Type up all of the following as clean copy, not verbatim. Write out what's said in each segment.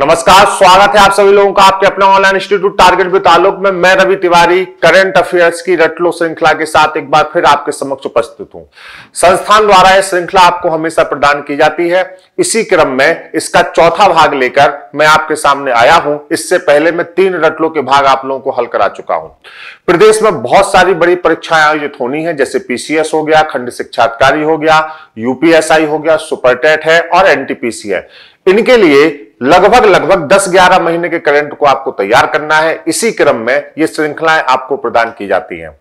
नमस्कार, स्वागत है आप सभी लोगों का आपके अपने online institute target with Alok में। मैं रवि तिवारी करंट अफेयर्स की रटलो श्रृंखला के साथ एक बार फिर आपके समक्ष उपस्थित हूं। संस्थान द्वारा यह श्रृंखला आपको हमेशा प्रदान की जाती है, इसी क्रम में इसका चौथा भाग लेकर मैं आपके सामने आया हूं। इससे पहले मैं 3 रटलो के भाग आप लोगों को हल करा चुका हूं। प्रदेश में बहुत सारी बड़ी परीक्षाएं आयोजित होनी है, जैसे पीसीएस हो गया, खंड शिक्षा अधिकारी हो गया, यूपीएसआई हो गया, सुपर टेट है और एनटीपीसी है। इनके लिए लगभग 10-11 महीने के करंट को आपको तैयार करना है। इसी क्रम में ये श्रृंखलाएं आपको प्रदान की जाती हैं।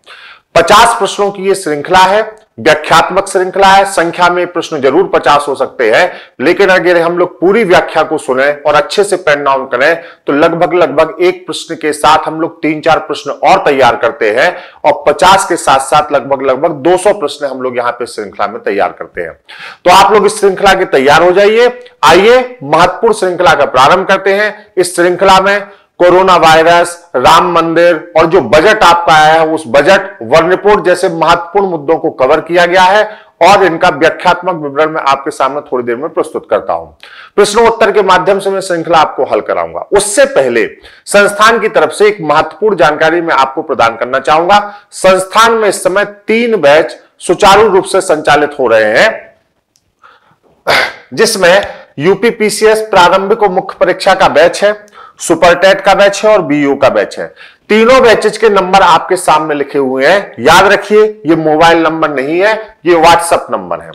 50 प्रश्नों की ये श्रृंखला है, व्याख्यात्मक श्रृंखला है। संख्या में प्रश्न जरूर 50 हो सकते हैं, लेकिन अगर हम लोग पूरी व्याख्या को सुने और अच्छे से पेन डाउन करें तो लगभग एक प्रश्न के साथ हम लोग 3-4 प्रश्न और तैयार करते हैं और 50 के साथ साथ लगभग 200 प्रश्न हम लोग यहाँ पे श्रृंखला में तैयार करते हैं। तो आप लोग इस श्रृंखला के तैयार हो जाइए। आइए महत्वपूर्ण श्रृंखला का प्रारंभ करते हैं। इस श्रृंखला में कोरोना वायरस, राम मंदिर और जो बजट आपका आया है उस बजट वन रिपोर्ट जैसे महत्वपूर्ण मुद्दों को कवर किया गया है और इनका व्याख्यात्मक विवरण मैं आपके सामने थोड़ी देर में प्रस्तुत करता हूं। प्रश्नोत्तर के माध्यम से मैं श्रृंखला आपको हल कराऊंगा। उससे पहले संस्थान की तरफ से एक महत्वपूर्ण जानकारी मैं आपको प्रदान करना चाहूंगा। संस्थान में इस समय 3 बैच सुचारू रूप से संचालित हो रहे हैं, जिसमें यूपी पीसीएस प्रारंभिक और मुख्य परीक्षा का बैच है, सुपर टेट का बैच है और बीयू का बैच है। तीनों बैचेज के नंबर आपके सामने लिखे हुए हैं। याद रखिए, ये मोबाइल नंबर नहीं है, ये व्हाट्सएप नंबर है।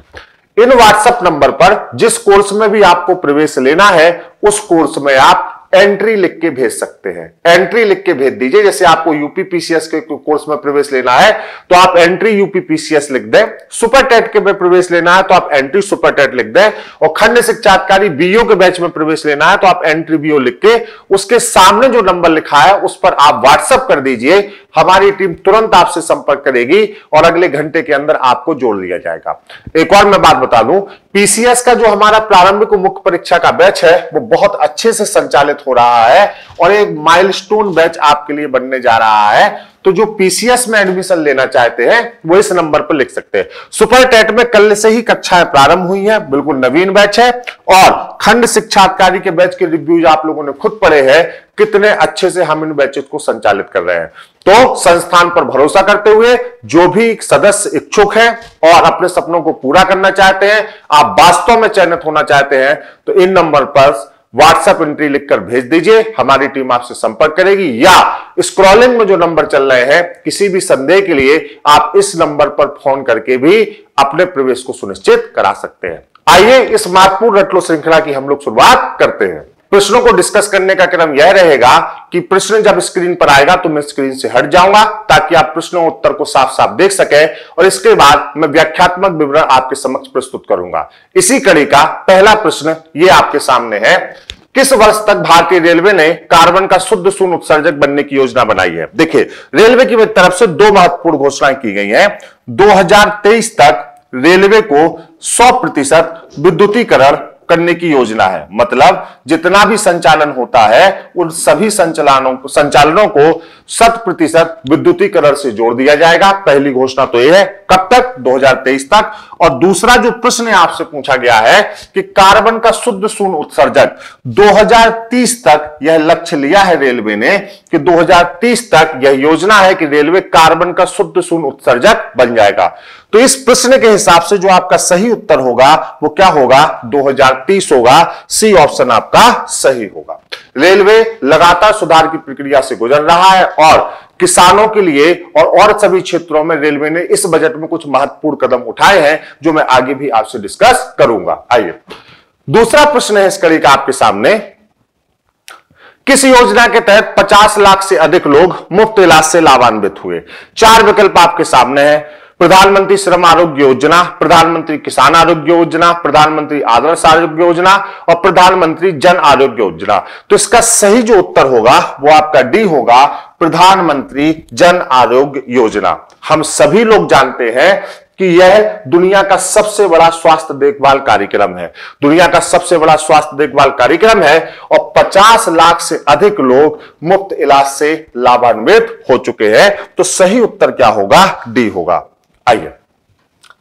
इन व्हाट्सएप नंबर पर जिस कोर्स में भी आपको प्रवेश लेना है उस कोर्स में आप एंट्री लिख के भेज सकते हैं। एंट्री लिख के भेज दीजिए। जैसे आपको यूपी पीसीएस के कोर्स में प्रवेश लेना है तो आप एंट्री यूपी पीसीएस लिख दें, सुपर टेट के में प्रवेश लेना है तो आप एंट्री सुपर टेट लिख दें और खंड शिक्षाधिकारी बीओ के बैच में प्रवेश लेना है तो आप एंट्री बीओ लिख के उसके सामने जो नंबर लिखा है उस पर आप व्हाट्सएप कर दीजिए। हमारी टीम तुरंत आपसे संपर्क करेगी और अगले घंटे के अंदर आपको जोड़ लिया जाएगा। एक और मैं बात बता दूं, पीसीएस का जो हमारा प्रारंभिक मुख्य परीक्षा का बैच है वो बहुत अच्छे से संचालित हो रहा है और एक माइलस्टोन बैच आपके लिए बनने जा रहा है। तो जो पीसीएस में एडमिशन लेना चाहते हैं वो इस नंबर पर लिख सकते हैं। सुपर टेट में कल से ही कक्षाएं प्रारंभ हुई हैं, बिल्कुल नवीन बैच है और खंड शिक्षाधिकारी के बैच के रिव्यूज आप लोगों ने खुद पढ़े हैं, कितने अच्छे से हम इन बैचेस को संचालित कर रहे हैं। तो संस्थान पर भरोसा करते हुए जो भी सदस्य इच्छुक है और अपने सपनों को पूरा करना चाहते हैं, आप वास्तव में चयनित होना चाहते हैं तो इन नंबर पर व्हाट्सएप एंट्री लिखकर भेज दीजिए। हमारी टीम आपसे संपर्क करेगी या स्क्रॉलिंग में जो नंबर चल रहे हैं किसी भी संदेह के लिए आप इस नंबर पर फोन करके भी अपने प्रवेश को सुनिश्चित करा सकते हैं। आइए इस महत्वपूर्ण रटलो श्रृंखला की हम लोग शुरुआत करते हैं। प्रश्नों को डिस्कस करने का क्रम यह रहेगा कि प्रश्न जब स्क्रीन पर आएगा तो मैं स्क्रीन से हट जाऊंगा ताकि आप प्रश्नों उत्तर को साफ साफ देख सके और इसके बाद मैं व्याख्यात्मक विवरण आपके समक्ष प्रस्तुत करूंगा। इसी कड़ी का पहला प्रश्न ये आपके सामने है। किस वर्ष तक भारतीय रेलवे ने कार्बन का शुद्ध शून्य उत्सर्जक बनने की योजना बनाई है? देखिए, रेलवे की तरफ से 2 महत्वपूर्ण घोषणाएं की गई हैं। 2023 तक रेलवे को 100% विद्युतीकरण करने की योजना है। मतलब जितना भी संचालन होता है उन सभी संचालनों को 100% विद्युतीकरण से जोड़ दिया जाएगा। पहली घोषणा तो यह है। कब तक? 2023 तक। और दूसरा जो प्रश्न आपसे पूछा गया है कि कार्बन का शुद्ध शून्य उत्सर्जक 2030 तक यह लक्ष्य लिया है रेलवे ने कि 2030 तक यह योजना है कि रेलवे कार्बन का शुद्ध शून्य उत्सर्जक बन जाएगा। तो इस प्रश्न के हिसाब से जो आपका सही उत्तर होगा वो क्या होगा? 2030 होगा। सी ऑप्शन आपका सही होगा। रेलवे लगातार सुधार की प्रक्रिया से गुजर रहा है और किसानों के लिए और सभी क्षेत्रों में रेलवे ने इस बजट में कुछ महत्वपूर्ण कदम उठाए हैं जो मैं आगे भी आपसे डिस्कस करूंगा। आइए दूसरा प्रश्न है इस कड़ी का आपके सामने। किस योजना के तहत 50 लाख से अधिक लोग मुफ्त इलाज से लाभान्वित हुए? 4 विकल्प आपके सामने है। प्रधानमंत्री श्रम आरोग्य योजना, प्रधानमंत्री किसान आरोग्य योजना, प्रधानमंत्री आदर्श आरोग्य योजना और प्रधानमंत्री जन आरोग्य योजना। तो इसका सही जो उत्तर होगा वो आपका डी होगा, प्रधानमंत्री जन आरोग्य योजना। हम सभी लोग जानते हैं कि यह दुनिया का सबसे बड़ा स्वास्थ्य देखभाल कार्यक्रम है। दुनिया का सबसे बड़ा स्वास्थ्य देखभाल कार्यक्रम है और 50 लाख से अधिक लोग मुफ्त इलाज से लाभान्वित हो चुके हैं। तो सही उत्तर क्या होगा? डी होगा। आइए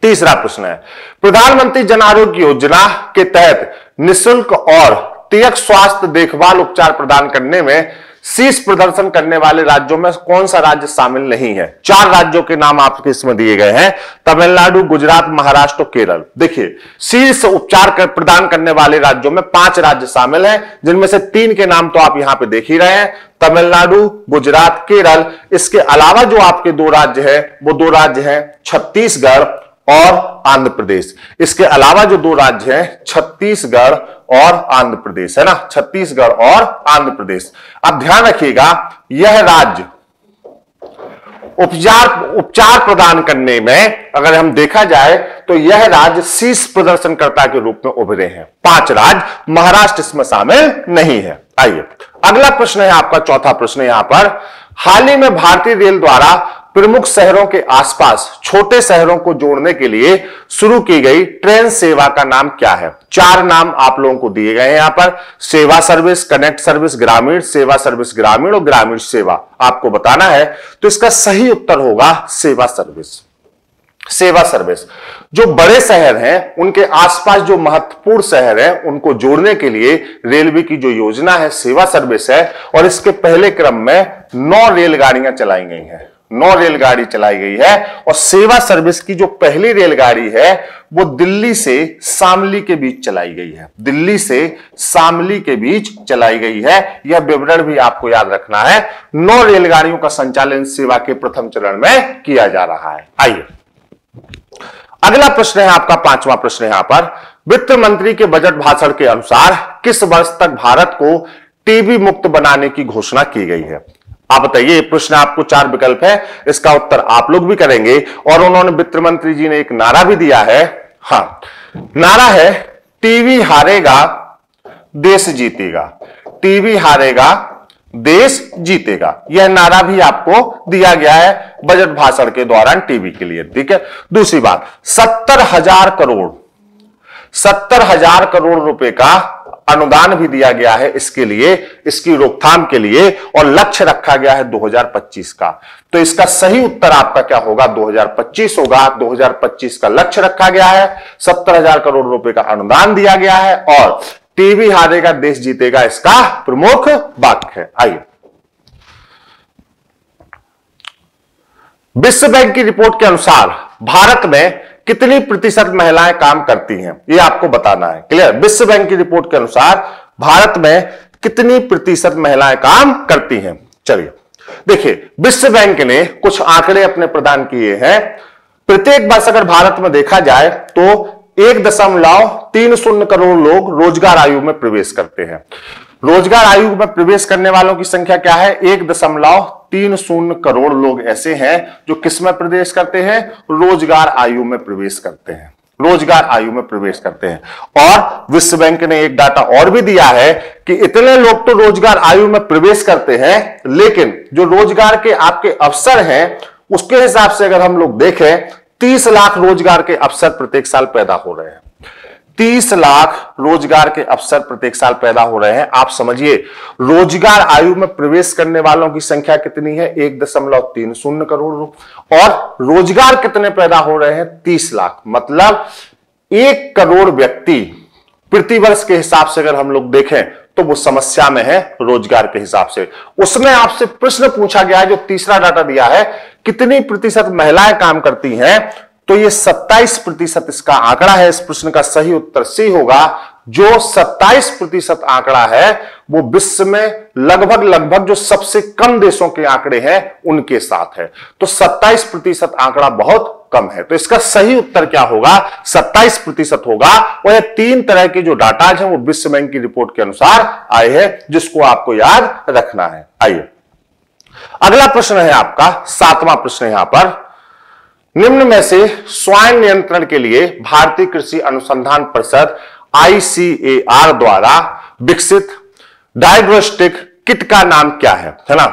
तीसरा प्रश्न है। प्रधानमंत्री जन आरोग्य योजना के तहत निःशुल्क और प्रत्येक स्वास्थ्य देखभाल उपचार प्रदान करने में शीर्ष प्रदर्शन करने वाले राज्यों में कौन सा राज्य शामिल नहीं है। 4 राज्यों के नाम आपके इसमें दिए गए हैं, तमिलनाडु, गुजरात, महाराष्ट्र, केरल। देखिए, शीर्ष उपचार प्रदान करने वाले राज्यों में 5 राज्य शामिल हैं, जिनमें से 3 के नाम तो आप यहां पे देख ही रहे हैं, तमिलनाडु, गुजरात, केरल। इसके अलावा जो आपके 2 राज्य है, वो 2 राज्य है छत्तीसगढ़ और आंध्र प्रदेश। इसके अलावा जो 2 राज्य हैं, छत्तीसगढ़ और आंध्र प्रदेश, है ना, छत्तीसगढ़ और आंध्र प्रदेश। अब ध्यान रखिएगा, यह राज्य उपचार प्रदान करने में अगर हम देखा जाए तो यह राज्य शीर्ष प्रदर्शनकर्ता के रूप में उभरे हैं। 5 राज्य, महाराष्ट्र इसमें शामिल नहीं है। आइए, अगला प्रश्न है आपका, चौथा प्रश्न यहां पर, हाल ही में भारतीय रेल द्वारा प्रमुख शहरों के आसपास छोटे शहरों को जोड़ने के लिए शुरू की गई ट्रेन सेवा का नाम क्या है? 4 नाम आप लोगों को दिए गए हैं यहां पर, सेवा सर्विस, कनेक्ट सर्विस ग्रामीण, सेवा सर्विस ग्रामीण और ग्रामीण सेवा। आपको बताना है, तो इसका सही उत्तर होगा सेवा सर्विस। सेवा सर्विस जो बड़े शहर हैं उनके आसपास जो महत्वपूर्ण शहर हैं उनको जोड़ने के लिए रेलवे की जो योजना है सेवा सर्विस है, और इसके पहले क्रम में 9 रेलगाड़ियां चलाई गई हैं, 9 रेलगाड़ी चलाई गई है। और सेवा सर्विस की जो पहली रेलगाड़ी है वो दिल्ली से शामली के बीच चलाई गई है, दिल्ली से शामली के बीच चलाई गई है। यह विवरण भी आपको याद रखना है। 9 रेलगाड़ियों का संचालन सेवा के प्रथम चरण में किया जा रहा है। आइए, अगला प्रश्न है आपका, 5वां प्रश्न यहां पर, वित्त मंत्री के बजट भाषण के अनुसार किस वर्ष तक भारत को टीबी मुक्त बनाने की घोषणा की गई है? आप बताइए, प्रश्न आपको 4 विकल्प है, इसका उत्तर आप लोग भी करेंगे। और उन्होंने, वित्त मंत्री जी ने एक नारा भी दिया है, हाँ, नारा है टीवी हारेगा देश जीतेगा, टीवी हारेगा देश जीतेगा। यह नारा भी आपको दिया गया है बजट भाषण के दौरान टीवी के लिए, ठीक है। दूसरी बात, 70,000 करोड़ रुपए का अनुदान भी दिया गया है इसके लिए, इसकी रोकथाम के लिए, और लक्ष्य रखा गया है 2025 का। तो इसका सही उत्तर आपका क्या होगा? 2025 होगा। 2025 का लक्ष्य रखा गया है, 70,000 करोड़ रुपए का अनुदान दिया गया है, और टीवी हारेगा देश जीतेगा इसका प्रमुख वाक्य है। आइए, विश्व बैंक की रिपोर्ट के अनुसार भारत में कितनी प्रतिशत महिलाएं काम करती हैं, ये आपको बताना है। क्लियर? विश्व बैंक की रिपोर्ट के अनुसार भारत में कितनी प्रतिशत महिलाएं काम करती हैं? चलिए देखिए, विश्व बैंक ने कुछ आंकड़े अपने प्रदान किए हैं। प्रत्येक वर्ष अगर भारत में देखा जाए तो 1.30 करोड़ लोग रोजगार आयु में प्रवेश करते हैं। रोजगार आयु में प्रवेश करने वालों की संख्या क्या है? 1.30 करोड़ लोग ऐसे हैं जो किसमें प्रवेश करते हैं? रोजगार आयु में प्रवेश करते हैं, रोजगार आयु में प्रवेश करते हैं। और विश्व बैंक ने एक डाटा और भी दिया है कि इतने लोग तो रोजगार आयु में प्रवेश करते हैं, लेकिन जो रोजगार के आपके अवसर हैं उसके हिसाब से अगर हम लोग देखें, 30 लाख रोजगार के अवसर प्रत्येक साल पैदा हो रहे हैं, 30 लाख रोजगार के अवसर प्रत्येक साल पैदा हो रहे हैं। आप समझिए, रोजगार आयु में प्रवेश करने वालों की संख्या कितनी है? 1.30 करोड़। और रोजगार कितने पैदा हो रहे हैं? 30 लाख। मतलब 1 करोड़ व्यक्ति प्रतिवर्ष के हिसाब से अगर हम लोग देखें तो वो समस्या में है रोजगार के हिसाब से। उसमें आपसे प्रश्न पूछा गया है, जो तीसरा डाटा दिया है, कितनी प्रतिशत महिलाएं काम करती हैं, तो ये 27% इसका आंकड़ा है। इस प्रश्न का सही उत्तर सी होगा। जो 27% आंकड़ा है वो विश्व में लगभग जो सबसे कम देशों के आंकड़े हैं उनके साथ है। तो 27% आंकड़ा बहुत कम है। तो इसका सही उत्तर क्या होगा? 27% होगा। और ये 3 तरह के जो डाटाज हैं वो विश्व बैंक की रिपोर्ट के अनुसार आए हैं, जिसको आपको याद रखना है। आइए, अगला प्रश्न है आपका, 7वां प्रश्न यहां पर, निम्न में से स्वाइन नियंत्रण के लिए भारतीय कृषि अनुसंधान परिषद ICAR द्वारा विकसित डायग्नोस्टिक किट का नाम क्या है, है ना?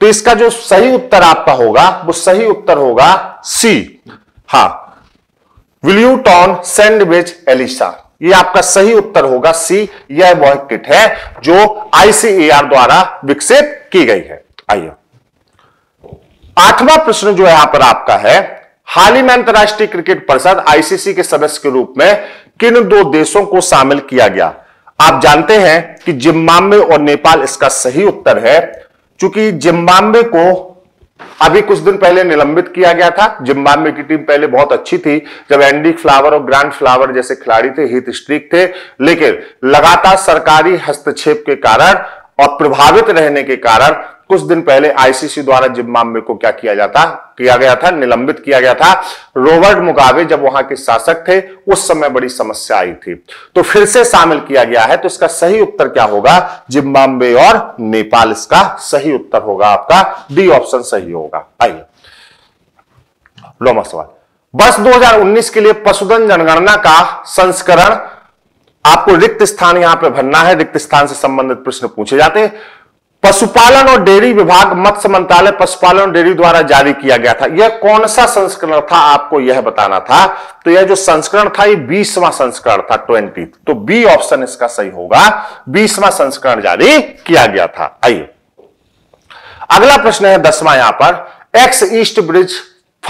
तो इसका जो सही उत्तर आपका होगा वो सही उत्तर होगा सी, हाँ, विल्यूटॉन सैंडविच एलिसा। ये आपका सही उत्तर होगा सी। यह वह किट है जो ICAR द्वारा विकसित की गई है। आइए, 8वां प्रश्न जो यहां पर आपका है, हाल ही में अंतरराष्ट्रीय क्रिकेट परिषद ICC के सदस्य के रूप में किन 2 देशों को शामिल किया गया? आप जानते हैं कि जिम्बाब्वे और नेपाल इसका सही उत्तर है। चूंकि जिम्बाब्वे को अभी कुछ दिन पहले निलंबित किया गया था, जिम्बाब्वे की टीम पहले बहुत अच्छी थी जब एंडी फ्लावर और ग्रांट फ्लावर जैसे खिलाड़ी थे, हिट स्ट्रीक थे, लेकिन लगातार सरकारी हस्तक्षेप के कारण और प्रभावित रहने के कारण कुछ दिन पहले आईसीसी द्वारा जिम्बाब्वे को क्या किया गया था निलंबित किया गया था। रॉबर्ट मुगाबे जब वहां के शासक थे उस समय बड़ी समस्या आई थी, तो फिर से शामिल किया गया है। तो इसका सही उत्तर क्या होगा? जिम्बाब्वे और नेपाल इसका सही उत्तर होगा, आपका डी ऑप्शन सही होगा। आइए नौवां सवाल, वर्ष 2019 के लिए पशुधन जनगणना का संस्करण, आपको रिक्त स्थान यहां पर भरना है, रिक्त स्थान से संबंधित प्रश्न पूछे जाते हैं। पशुपालन और डेयरी विभाग, मत्स्य मंत्रालय पशुपालन और डेयरी द्वारा जारी किया गया था, यह कौन सा संस्करण था आपको यह बताना था। तो यह जो संस्करण था ये 20वां संस्करण था, 20। तो बी ऑप्शन इसका सही होगा, 20वां संस्करण जारी किया गया था। आइए अगला प्रश्न है 10वां, यहां पर एक्स ईस्ट ब्रिज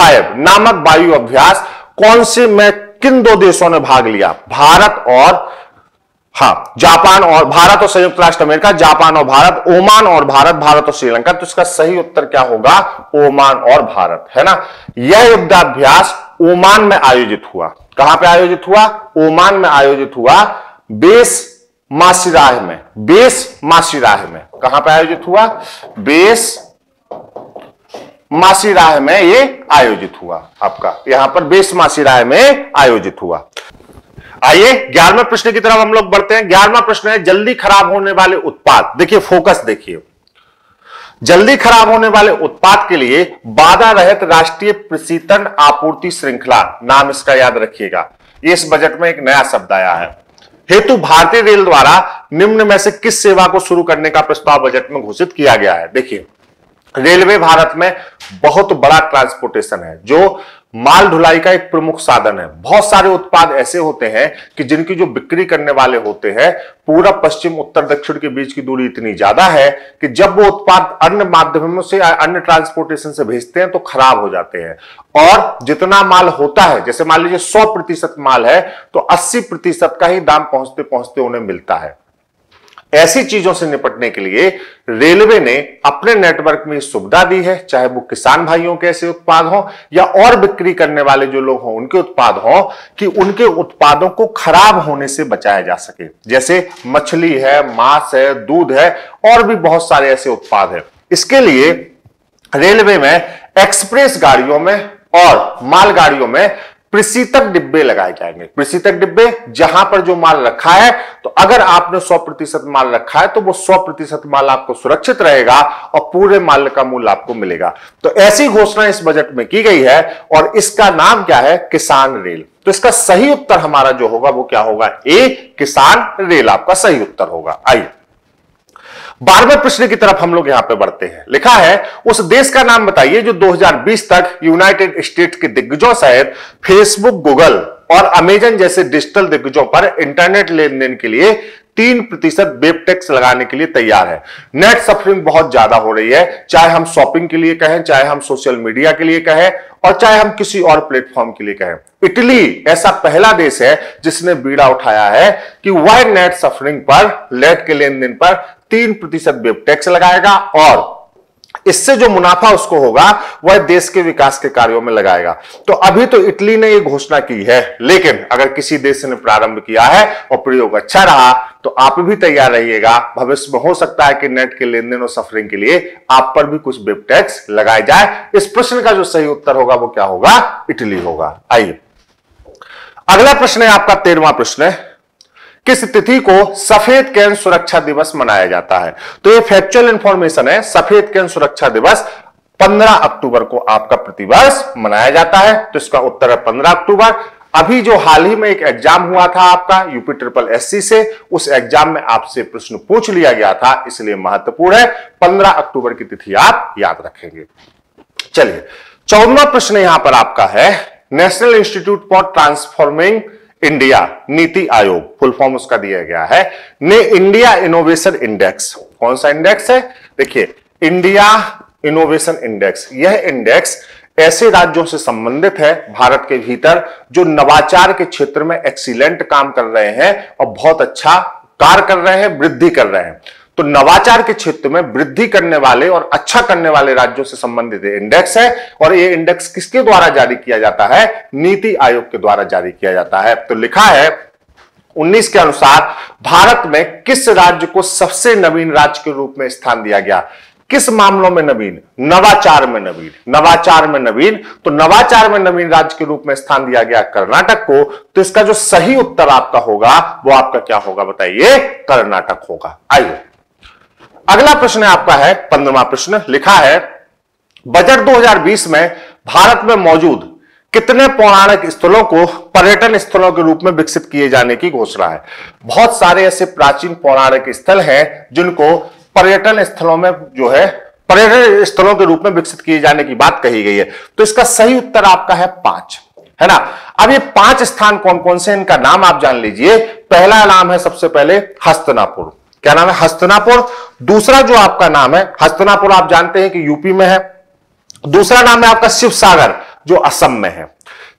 5 नामक वायु अभ्यास कौन से में किन दो देशों ने भाग लिया? भारत और संयुक्त राष्ट्र अमेरिका, जापान और भारत, ओमान और भारत, भारत और श्रीलंका। तो इसका सही उत्तर क्या होगा? ओमान और भारत, है ना। यह युद्धाभ्यास ओमान में आयोजित हुआ। कहां पे आयोजित हुआ? ओमान में आयोजित हुआ, बेस मासीराह में। कहां पे आयोजित हुआ? बेस मासीराह में ये आयोजित हुआ, आपका यहां पर बेस मासीराह में आयोजित हुआ। आइए 11वें प्रश्न की तरफ हम लोग बढ़ते हैं। 11वां प्रश्न है जल्दी खराब होने वाले उत्पाद, देखिए फोकस देखिए, जल्दी खराब होने वाले उत्पाद के लिए बाधा रहित राष्ट्रीय प्रशीतन आपूर्ति श्रृंखला, नाम इसका याद रखिएगा, इस बजट में एक नया शब्द आया है, हेतु भारतीय रेल द्वारा निम्न में से किस सेवा को शुरू करने का प्रस्ताव बजट में घोषित किया गया है? देखिए रेलवे भारत में बहुत बड़ा ट्रांसपोर्टेशन है जो माल ढुलाई का एक प्रमुख साधन है। बहुत सारे उत्पाद ऐसे होते हैं कि जिनकी जो बिक्री करने वाले होते हैं, पूरा पश्चिम उत्तर दक्षिण के बीच की दूरी इतनी ज्यादा है कि जब वो उत्पाद अन्य माध्यमों से, अन्य ट्रांसपोर्टेशन से भेजते हैं तो खराब हो जाते हैं। और जितना माल होता है, जैसे मान लीजिए 100% माल है तो 80% का ही दाम पहुंचते पहुंचते उन्हें मिलता है। ऐसी चीजों से निपटने के लिए रेलवे ने अपने नेटवर्क में सुविधा दी है, चाहे वो किसान भाइयों के ऐसे उत्पाद हों या और बिक्री करने वाले जो लोग हों उनके उत्पाद हों, कि उनके उत्पादों को खराब होने से बचाया जा सके। जैसे मछली है, मांस है, दूध है और भी बहुत सारे ऐसे उत्पाद हैं। इसके लिए रेलवे में एक्सप्रेस गाड़ियों में और मालगाड़ियों में प्रशीतक डिब्बे लगाए जाएंगे। प्रशीतक डिब्बे जहां पर जो माल रखा है, तो अगर आपने 100% माल रखा है तो वो 100% माल आपको सुरक्षित रहेगा और पूरे माल का मूल्य आपको मिलेगा। तो ऐसी घोषणा इस बजट में की गई है और इसका नाम क्या है? किसान रेल। तो इसका सही उत्तर हमारा जो होगा वो क्या होगा? ए, किसान रेल आपका सही उत्तर होगा। आइए 12वें प्रश्न की तरफ हम लोग यहां पे बढ़ते हैं। लिखा है उस देश का नाम बताइए जो 2020 तक यूनाइटेड स्टेट्स के दिग्गजों सहित फेसबुक, गूगल और अमेजन जैसे डिजिटल दिग्गजों पर इंटरनेट लेन देन के लिए 3% वेब टैक्स लगाने के लिए तैयार है। नेट सफरिंग बहुत ज्यादा हो रही है, चाहे हम शॉपिंग के लिए कहें, चाहे हम सोशल मीडिया के लिए कहें और चाहे हम किसी और प्लेटफॉर्म के लिए कहें। इटली ऐसा पहला देश है जिसने बीड़ा उठाया है कि वह नेट सफरिंग पर, नेट के लेन देन पर 3% वेब टैक्स लगाएगा और इससे जो मुनाफा उसको होगा वह देश के विकास के कार्यों में लगाएगा। तो अभी तो इटली ने यह घोषणा की है, लेकिन अगर किसी देश ने प्रारंभ किया है और प्रयोग अच्छा रहा तो आप भी तैयार रहिएगा, भविष्य में हो सकता है कि नेट के लेन देन और सफरिंग के लिए आप पर भी कुछ वेब टैक्स लगाए जाए। इस प्रश्न का जो सही उत्तर होगा वो क्या होगा? इटली होगा। आइए अगला प्रश्न है आपका 13वां प्रश्न है, किस तिथि को सफेद कैन सुरक्षा दिवस मनाया जाता है? तो ये फैक्चुअल इंफॉर्मेशन है, सफेद कैन सुरक्षा दिवस 15 अक्टूबर को आपका प्रतिवर्ष मनाया जाता है। तो इसका उत्तर है 15 अक्टूबर। अभी जो हाल ही में एक एग्जाम हुआ था आपका UPSSC से, उस एग्जाम में आपसे प्रश्न पूछ लिया गया था, इसलिए महत्वपूर्ण है। 15 अक्टूबर की तिथि आप याद रखेंगे। चलिए 14वां प्रश्न यहां पर आपका है, national institute for transforming India, नीति आयोग फुल फॉर्म उसका दिया गया है, ने इंडिया इनोवेशन इंडेक्स, कौन सा इंडेक्स है? देखिए इंडिया इनोवेशन इंडेक्स, यह इंडेक्स ऐसे राज्यों से संबंधित है भारत के भीतर जो नवाचार के क्षेत्र में एक्सीलेंट काम कर रहे हैं और बहुत अच्छा कार्य कर रहे हैं, वृद्धि कर रहे हैं। तो नवाचार के क्षेत्र में वृद्धि करने वाले और अच्छा करने वाले राज्यों से संबंधित इंडेक्स है, और ये इंडेक्स किसके द्वारा जारी किया जाता है? नीति आयोग के द्वारा जारी किया जाता है। तो लिखा है 19 के अनुसार भारत में किस राज्य को सबसे नवीन राज्य के रूप में स्थान दिया गया? किस मामलों में नवीन? नवाचार में नवीन, नवाचार में नवीन। तो नवाचार में नवीन राज्य के रूप में स्थान दिया गया कर्नाटक को। तो इसका जो सही उत्तर आपका होगा वो आपका क्या होगा बताइए? कर्नाटक होगा। आइए अगला प्रश्न आपका है 15वां प्रश्न। लिखा है बजट 2020 में भारत में मौजूद कितने पौराणिक स्थलों को पर्यटन स्थलों के रूप में विकसित किए जाने की घोषणा है? बहुत सारे ऐसे प्राचीन पौराणिक स्थल हैं जिनको पर्यटन स्थलों में जो है पर्यटन स्थलों के रूप में विकसित किए जाने की बात कही गई है। तो इसका सही उत्तर आपका है 5, है ना। अब ये 5 स्थान कौन कौन से, इनका नाम आप जान लीजिए। पहला नाम है सबसे पहले हस्तनापुर। क्या नाम है? हस्तनापुर। दूसरा जो आपका नाम है, हस्तनापुर आप जानते हैं कि यूपी में है। दूसरा नाम है आपका शिवसागर जो असम में है।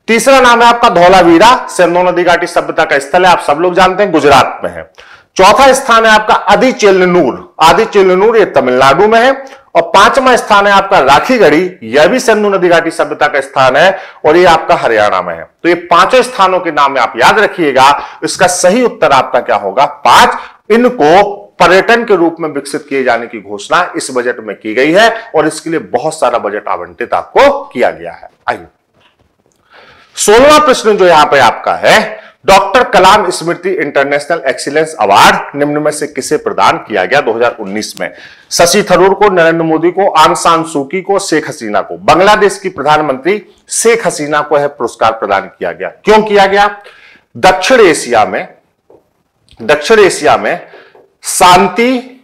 तीसरा नाम है आपका धौलावीरा, सिंधु नदी घाटी सभ्यता का स्थल है, आप सब लोग जानते हैं, गुजरात में है। चौथा स्थान है आपका आदिचेलनूर, आदिचेलनूर ये तमिलनाडु में है। और 5वां स्थान है आपका राखीगढ़ी, यह भी सिंधु नदी घाटी सभ्यता का स्थान है और ये आपका हरियाणा में है। तो ये 5 स्थानों के नाम आप याद रखिएगा। इसका सही उत्तर आपका क्या होगा? 5। इनको पर्यटन के रूप में विकसित किए जाने की घोषणा इस बजट में की गई है और इसके लिए बहुत सारा बजट आवंटित आपको किया गया है। आइए 16वां प्रश्न जो यहां पे आपका है, doctor Kalam Smriti international excellence award निम्न में से किसे प्रदान किया गया 2019 में? शशि थरूर को, नरेंद्र मोदी को, आंग सान सू की को, शेख हसीना को। बांग्लादेश की प्रधानमंत्री शेख हसीना को यह पुरस्कार प्रदान किया गया। क्यों किया गया? दक्षिण एशिया में शांति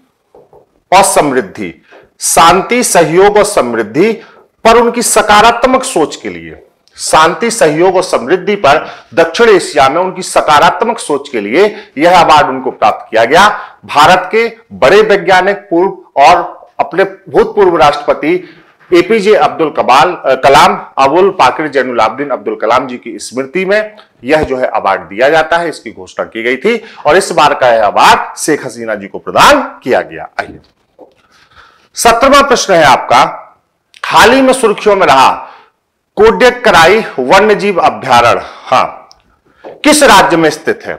और समृद्धि, शांति सहयोग और समृद्धि पर उनकी सकारात्मक सोच के लिए, शांति सहयोग और समृद्धि पर दक्षिण एशिया में उनकी सकारात्मक सोच के लिए यह अवार्ड उनको प्राप्त किया गया। भारत के बड़े वैज्ञानिक पूर्व और अपने भूतपूर्व राष्ट्रपति एपीजे अब्दुल कलाम अबुल पाकिर जैनुलाब्दीन अब्दुल कलाम जी की स्मृति में यह जो है अवार्ड दिया जाता है, इसकी घोषणा की गई थी और इस बार का यह अवार्ड शेख हसीना जी को प्रदान किया गया। आइए 17वां प्रश्न है आपका, हाल ही में सुर्खियों में रहा कोडेक्कराई वन्य जीव अभ्यारण्य हाँ किस राज्य में स्थित है?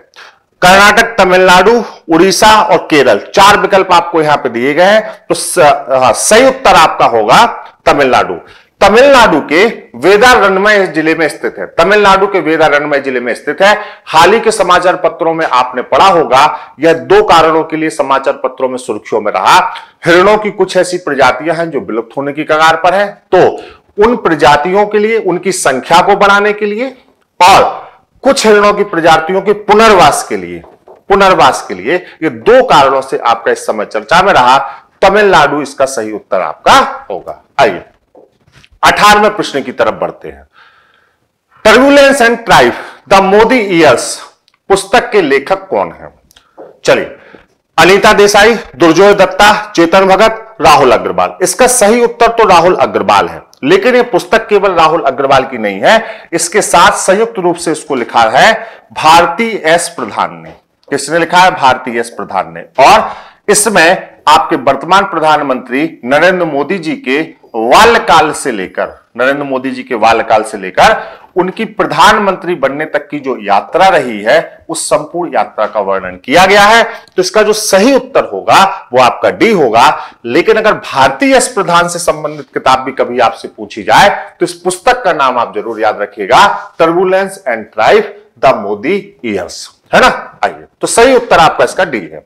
कर्नाटक, तमिलनाडु, उड़ीसा और केरल, 4 विकल्प आपको यहां पे दिए गए हैं। तो सही उत्तर आपका होगा तमिलनाडु। तमिलनाडु के वेदारणमय जिले में स्थित है, तमिलनाडु के वेदारणमय जिले में स्थित है। हाल ही के समाचार पत्रों में आपने पढ़ा होगा, यह 2 कारणों के लिए समाचार पत्रों में सुर्खियों में रहा। हिरणों की कुछ ऐसी प्रजातियां हैं जो विलुप्त होने की कगार पर है, तो उन प्रजातियों के लिए उनकी संख्या को बढ़ाने के लिए और कुछ हिरणों की प्रजातियों के पुनर्वास के लिए ये 2 कारणों से आपका इस समय चर्चा में रहा। तमिलनाडु इसका सही उत्तर आपका होगा। आइए 18वें प्रश्न की तरफ बढ़ते हैं। Turbulence and tribe the Modi years पुस्तक के लेखक कौन है? चलिए अनीता देसाई, दुर्जोय दत्ता, चेतन भगत, राहुल अग्रवाल। इसका सही उत्तर तो राहुल अग्रवाल है, लेकिन यह पुस्तक केवल राहुल अग्रवाल की नहीं है, इसके साथ संयुक्त रूप से इसको लिखा है भारती एस प्रधान ने। किसने लिखा है? भारती एस प्रधान ने। और इसमें आपके वर्तमान प्रधानमंत्री नरेंद्र मोदी जी के बाल्यकाल से लेकर उनकी प्रधानमंत्री बनने तक की जो यात्रा रही है उस संपूर्ण यात्रा का वर्णन किया गया है। तो इसका जो सही उत्तर होगा वो आपका डी होगा। लेकिन अगर भारती एस प्रधान से संबंधित किताब भी कभी आपसे पूछी जाए तो इस पुस्तक का नाम आप जरूर याद रखिएगा, turbulence and tribe the Modi years, है ना। आइए तो सही उत्तर आपका इसका डी है।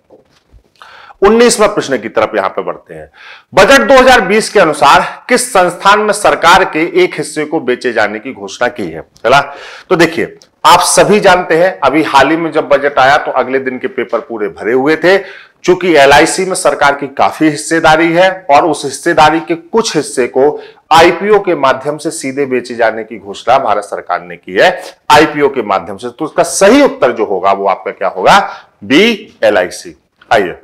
19वां प्रश्न की तरफ यहां पे बढ़ते हैं। बजट 2020 के अनुसार किस संस्थान में सरकार के एक हिस्से को बेचे जाने की घोषणा की है? चला तो देखिए आप सभी जानते हैं, अभी हाल ही में जब बजट आया तो अगले दिन के पेपर पूरे भरे हुए थे। चूंकि LIC में सरकार की काफी हिस्सेदारी है और उस हिस्सेदारी के कुछ हिस्से को IPO के माध्यम से सीधे बेचे जाने की घोषणा भारत सरकार ने की है, IPO के माध्यम से। तो उसका सही उत्तर जो होगा वो आपका क्या होगा? B, LIC। आइए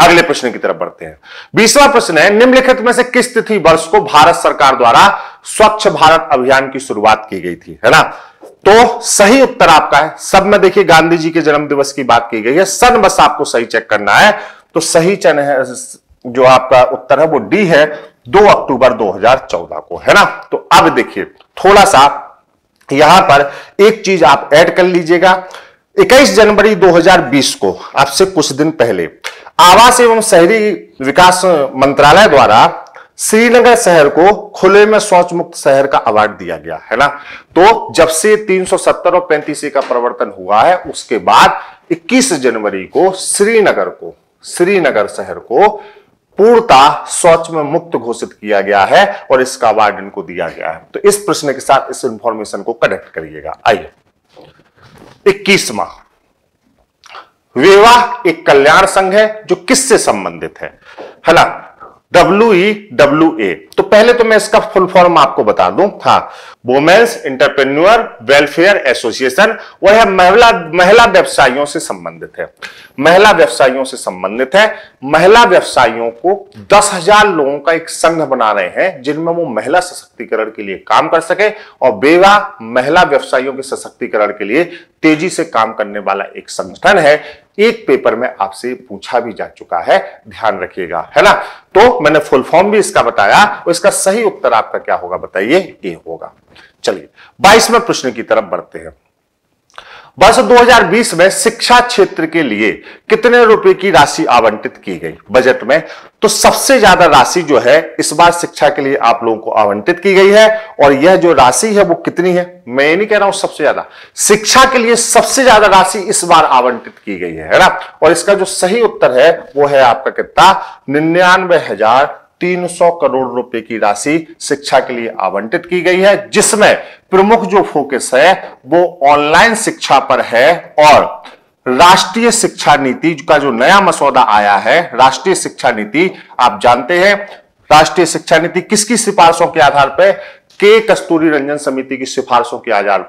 अगले प्रश्न की तरफ बढ़ते हैं। 20वां प्रश्न है, निम्नलिखित में से किस तिथि वर्ष को भारत सरकार द्वारा स्वच्छ भारत अभियान की शुरुआत की गई थी? है ना, तो सही उत्तर आपका है सब में। देखिए गांधी जी के जन्म दिवस की बात की गई है, सन बस आपको सही चेक करना है। तो सही जो आपका उत्तर है वो डी है, 2 अक्टूबर 2014 को, है ना। तो अब देखिए थोड़ा सा यहां पर एक चीज आप ऐड कर लीजिएगा। 21 जनवरी 2020 को आपसे कुछ दिन पहले आवास एवं शहरी विकास मंत्रालय द्वारा श्रीनगर शहर को खुले में शौच मुक्त शहर का अवार्ड दिया गया है ना। तो जब से 370 और 35A का प्रवर्तन हुआ है उसके बाद 21 जनवरी को श्रीनगर शहर को पूर्णतः शौच में मुक्त घोषित किया गया है और इसका अवार्ड इनको दिया गया है। तो इस प्रश्न के साथ इस इंफॉर्मेशन को कनेक्ट करिएगा। आइए 21वां, विवाह एक कल्याण संघ है जो किससे संबंधित है ना, WEWA। तो पहले तो मैं इसका फुल फॉर्म आपको बता दूं, हाँ, वुमेन्स एंटरप्रेन्योर वेलफेयर एसोसिएशन। वह है महिला व्यवसायियों से संबंधित है, महिला व्यवसायियों को 10,000 लोगों का एक संघ बना रहे हैं जिनमें वो महिला सशक्तिकरण के लिए काम कर सके, और बेवा महिला व्यवसायियों के सशक्तिकरण के लिए तेजी से काम करने वाला एक संगठन है। एक पेपर में आपसे पूछा भी जा चुका है, ध्यान रखिएगा, है ना। तो मैंने फुल फॉर्म भी इसका बताया, और इसका सही उत्तर आपका क्या होगा बताइए, ए होगा। चलिए 22वें प्रश्न की तरफ बढ़ते हैं। वर्ष 2020 में शिक्षा क्षेत्र के लिए कितने रुपए की राशि आवंटित की गई बजट में? तो सबसे ज्यादा राशि जो है इस बार शिक्षा के लिए आप लोगों को आवंटित की गई है, और यह जो राशि है वो कितनी है, मैं ये नहीं कह रहा हूं सबसे ज्यादा, शिक्षा के लिए सबसे ज्यादा राशि इस बार आवंटित की गई है ना। और इसका जो सही उत्तर है वो है आपका कितना, 99,300 करोड़ रुपए की राशि शिक्षा के लिए आवंटित की गई है, जिसमें प्रमुख जो फोकस है वो ऑनलाइन शिक्षा पर है। और राष्ट्रीय शिक्षा नीति का जो नया मसौदा आया है, राष्ट्रीय शिक्षा नीति आप जानते हैं, राष्ट्रीय शिक्षा नीति किसकी सिफारिशों के आधार पर, के कस्तूरी रंजन समिति की सिफारिशों के आधार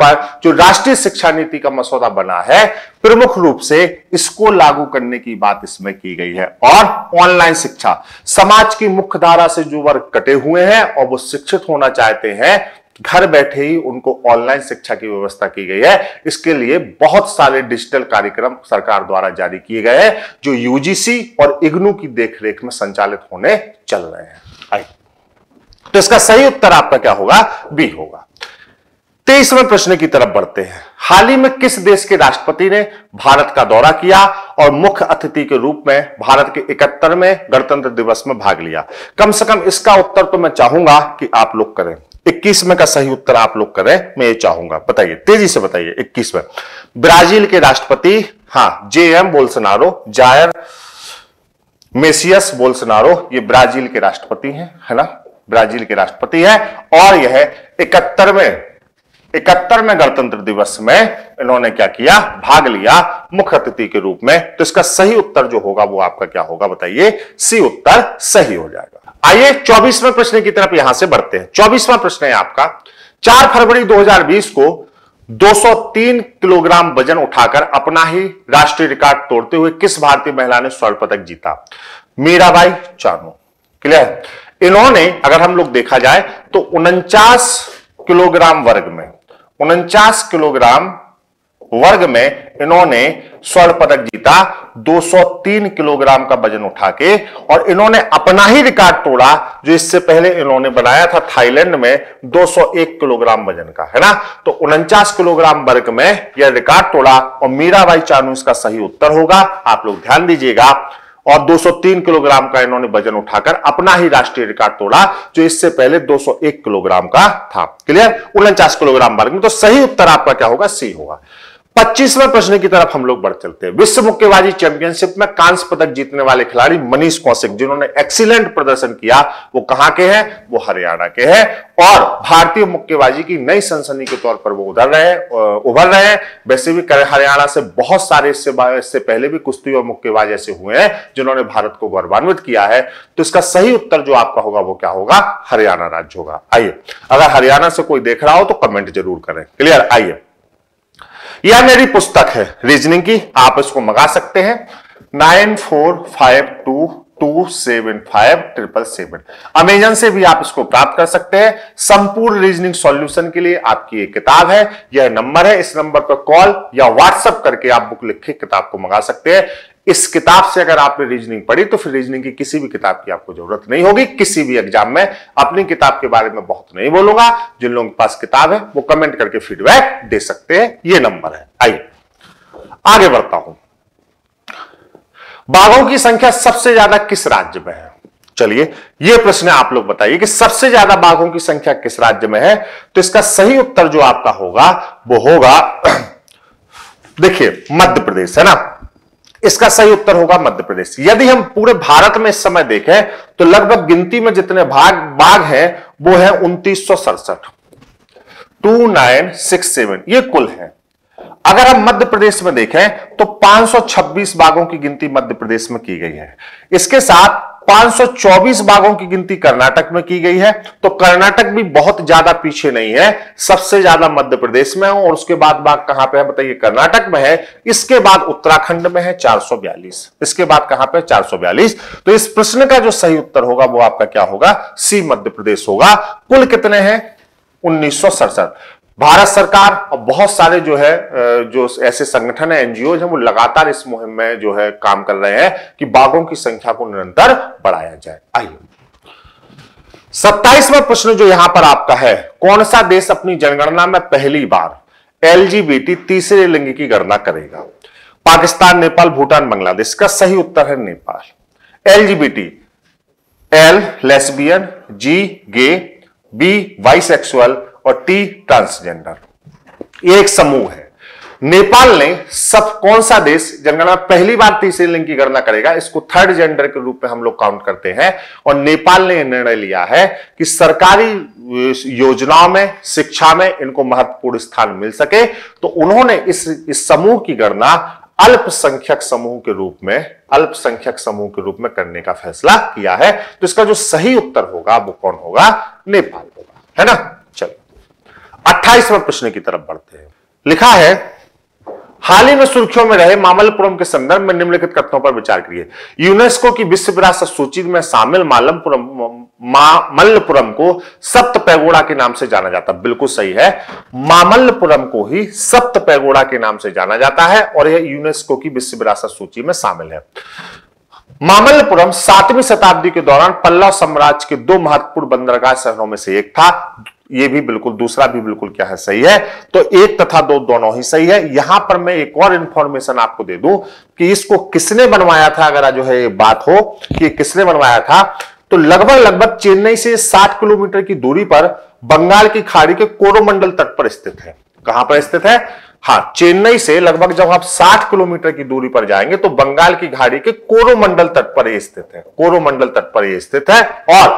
पर जो राष्ट्रीय शिक्षा नीति का मसौदा बना है, प्रमुख रूप से इसको लागू करने की बात इसमें की गई है। और ऑनलाइन शिक्षा, समाज की मुख्य धारा से जो वर्ग कटे हुए हैं और वो शिक्षित होना चाहते हैं, घर बैठे ही उनको ऑनलाइन शिक्षा की व्यवस्था की गई है। इसके लिए बहुत सारे डिजिटल कार्यक्रम सरकार द्वारा जारी किए गए हैं जो UGC और इग्नू की देखरेख में संचालित होने चल रहे हैं। तो इसका सही उत्तर आपका क्या होगा, बी होगा। 23वें प्रश्न की तरफ बढ़ते हैं। हाल ही में किस देश के राष्ट्रपति ने भारत का दौरा किया और मुख्य अतिथि के रूप में भारत के 71वें गणतंत्र दिवस में भाग लिया? कम से कम इसका उत्तर तो मैं चाहूंगा कि आप लोग करें, 21वें का सही उत्तर आप लोग करें, मैं ये चाहूंगा, बताइए तेजी से बताइए। 21वें ब्राजील के राष्ट्रपति, हाँ, जायर मेसियस बोल्सोनारो, ये ब्राजील के राष्ट्रपति हैं, है ना, ब्राजील के राष्ट्रपति है। और यह 71वें गणतंत्र दिवस में इन्होंने क्या किया, भाग लिया मुख्य अतिथि के रूप में। तो इसका सही उत्तर जो होगा वो आपका क्या होगा बताइए, सी उत्तर सही हो जाएगा। आइए 24वें प्रश्न की तरफ यहां से बढ़ते हैं। 24वां प्रश्न है आपका, 4 फरवरी 2020 को 203 किलोग्राम वजन उठाकर अपना ही राष्ट्रीय रिकॉर्ड तोड़ते हुए किस भारतीय महिला ने स्वर्ण पदक जीता? मीराबाई चानू, क्लियर। इन्होंने अगर हम लोग देखा जाए तो 49 किलोग्राम वर्ग में, 49 किलोग्राम वर्ग में इन्होंने स्वर्ण पदक जीता, 203 किलोग्राम का वजन उठा के, और इन्होंने अपना ही रिकॉर्ड तोड़ा जो इससे पहले इन्होंने बनाया था थाईलैंड में 201 किलोग्राम वजन का, है ना। तो 49 किलोग्राम वर्ग में यह रिकॉर्ड तोड़ा, और मीराबाई चानू इसका सही उत्तर होगा, आप लोग ध्यान दीजिएगा। और 203 किलोग्राम का इन्होंने वजन उठाकर अपना ही राष्ट्रीय रिकॉर्ड तोड़ा जो इससे पहले 201 किलोग्राम का था, क्लियर, 49 किलोग्राम वर्ग में। तो सही उत्तर आपका क्या होगा, सी होगा। 25वें प्रश्न की तरफ हम लोग बढ़ चलते हैं। विश्व मुक्केबाजी चैंपियनशिप में कांस्य पदक जीतने वाले खिलाड़ी मनीष कौशिक, जिन्होंने एक्सीलेंट प्रदर्शन किया, वो कहां के हैं, वो हरियाणा के हैं, और भारतीय मुक्केबाजी की नई सनसनी के तौर पर वो उभर रहे हैं। वैसे भी हरियाणा से बहुत सारे इससे पहले भी कुश्ती और मुक्केबाज ऐसे हुए हैं जिन्होंने भारत को गौरवान्वित किया है। तो इसका सही उत्तर जो आपका होगा वो क्या होगा, हरियाणा राज्य होगा। आइए अगर हरियाणा से कोई देख रहा हो तो कमेंट जरूर करें, क्लियर। आइए, यह मेरी पुस्तक है रीजनिंग की, आप इसको मंगा सकते हैं, 9452 27577। अमेजन से भी आप इसको प्राप्त कर सकते हैं। संपूर्ण रीजनिंग सॉल्यूशन के लिए आपकी एक किताब है, यह नंबर है, इस नंबर पर कॉल या व्हाट्सएप करके आप बुक लिख के किताब को मंगा सकते हैं। इस किताब से अगर आपने रीजनिंग पढ़ी तो फिर रीजनिंग की किसी भी किताब की आपको जरूरत नहीं होगी किसी भी एग्जाम में। अपनी किताब के बारे में बहुत नहीं बोलूंगा, जिन लोगों के पास किताब है वो कमेंट करके फीडबैक दे सकते हैं, ये नंबर है। आइए आगे बढ़ता हूं। बाघों की संख्या सबसे ज्यादा किस राज्य में है? चलिए यह प्रश्न आप लोग बताइए कि सबसे ज्यादा बाघों की संख्या किस राज्य में है। तो इसका सही उत्तर जो आपका होगा वो होगा, देखिए मध्य प्रदेश है ना, इसका सही उत्तर होगा मध्य प्रदेश। यदि हम पूरे भारत में इस समय देखें तो लगभग गिनती में जितने बाघ हैं वो है 2967, 2967 ये कुल है। अगर हम मध्य प्रदेश में देखें तो 526 बाघों की गिनती मध्य प्रदेश में की गई है। इसके साथ 524 बाघों की गिनती कर्नाटक में की गई है, तो कर्नाटक भी बहुत ज्यादा पीछे नहीं है, सबसे ज्यादा मध्य प्रदेश में है। और उसके बाद बाघ कहां पे है बताइए? कर्नाटक में है। इसके बाद उत्तराखंड में है 442, इसके बाद कहां पे 442। तो इस प्रश्न का जो सही उत्तर होगा वो आपका क्या होगा? सी मध्य प्रदेश होगा। कुल कितने हैं? 1967। भारत सरकार और बहुत सारे जो है जो ऐसे संगठन है, एनजीओ है, वो लगातार इस मुहिम में जो है काम कर रहे हैं कि बाघों की संख्या को निरंतर बढ़ाया जाए। आइए 27वां प्रश्न जो यहां पर आपका है, कौन सा देश अपनी जनगणना में पहली बार एलजीबीटी तीसरे लिंग की गणना करेगा? पाकिस्तान, नेपाल, भूटान, बांग्लादेश। का सही उत्तर है Nepal. LGBT, L lesbian, G gay, B bisexual और टी ट्रांसजेंडर, ये एक समूह है। नेपाल ने सब कौन सा देश जनगणना पहली बार तीसरे लिंग की गणना करेगा, इसको थर्ड जेंडर के रूप में हम लोग काउंट करते हैं। और नेपाल ने निर्णय लिया है कि सरकारी योजनाओं में, शिक्षा में इनको महत्वपूर्ण स्थान मिल सके, तो उन्होंने इस समूह की गणना अल्पसंख्यक समूह के रूप में करने का फैसला किया है। तो इसका जो सही उत्तर होगा वो कौन होगा? नेपाल होगा, है ना। 28वें प्रश्न की तरफ बढ़ते हैं। लिखा है, हाल ही में सुर्खियों में रहे मामल्लपुरम के संदर्भ में निम्नलिखित कथनों पर विचार करिए। यूनेस्को की विश्व विरासत सूची में शामिल मामल्लपुरम को सप्त पैगोड़ा के नाम से जाना जाता है। बिल्कुल सही है, मामल्लपुरम को ही सप्त पैगोड़ा के नाम से जाना जाता है और यह यूनेस्को की विश्व विरासत सूची में शामिल है। मामल्लपुरम 7वीं शताब्दी के दौरान पल्लव साम्राज्य के दो महत्वपूर्ण बंदरगाह शहरों में से एक था। ये भी बिल्कुल, दूसरा भी बिल्कुल क्या है? सही है। तो एक तथा दो दोनों ही सही है। यहां पर मैं एक और इंफॉर्मेशन आपको दे दूं कि इसको किसने बनवाया था, अगर जो है ये बात हो कि किसने बनवाया था, तो लगभग चेन्नई से 60 किलोमीटर की दूरी पर बंगाल की खाड़ी के कोरोमंडल तट पर स्थित है। कहां पर स्थित है? हाँ, चेन्नई से लगभग जब आप 60 किलोमीटर की दूरी पर जाएंगे तो बंगाल की खाड़ी के कोरोमंडल तट पर स्थित है। कोरोमंडल तट पर स्थित है। और